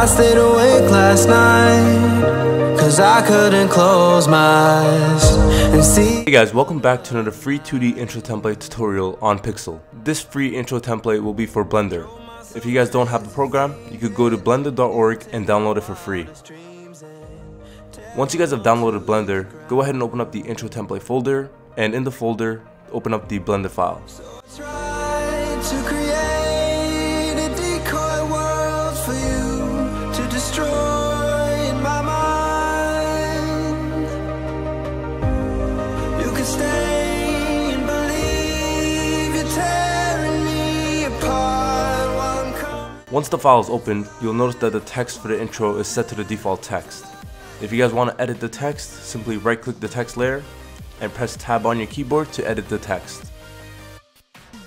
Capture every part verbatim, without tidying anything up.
I stayed awake last night, cause I couldn't close my eyes and see. Hey guys, welcome back to another free two D intro template tutorial on Pixel. This free intro template will be for Blender. If you guys don't have the program, you could go to blender dot org and download it for free. Once you guys have downloaded Blender, go ahead and open up the intro template folder, and in the folder, open up the Blender file. Once the file is opened, you'll notice that the text for the intro is set to the default text. If you guys want to edit the text, simply right click the text layer and press tab on your keyboard to edit the text.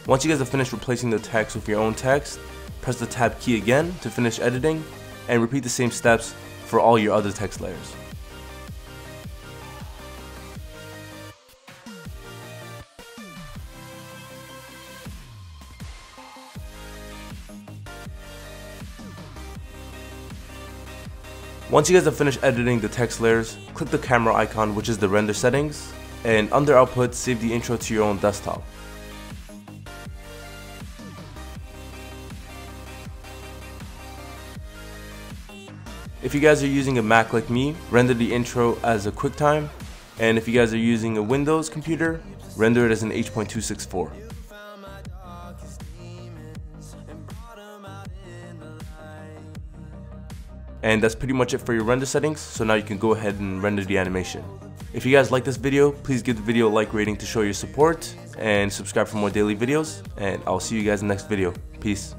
Once you guys have finished replacing the text with your own text, press the tab key again to finish editing and repeat the same steps for all your other text layers. Once you guys have finished editing the text layers, click the camera icon, which is the render settings, and under output, save the intro to your own desktop. If you guys are using a Mac like me, render the intro as a QuickTime, and if you guys are using a Windows computer, render it as an H two sixty-four. And that's pretty much it for your render settings, so now you can go ahead and render the animation. If you guys like this video, please give the video a like rating to show your support, and subscribe for more daily videos, and I'll see you guys in the next video. Peace.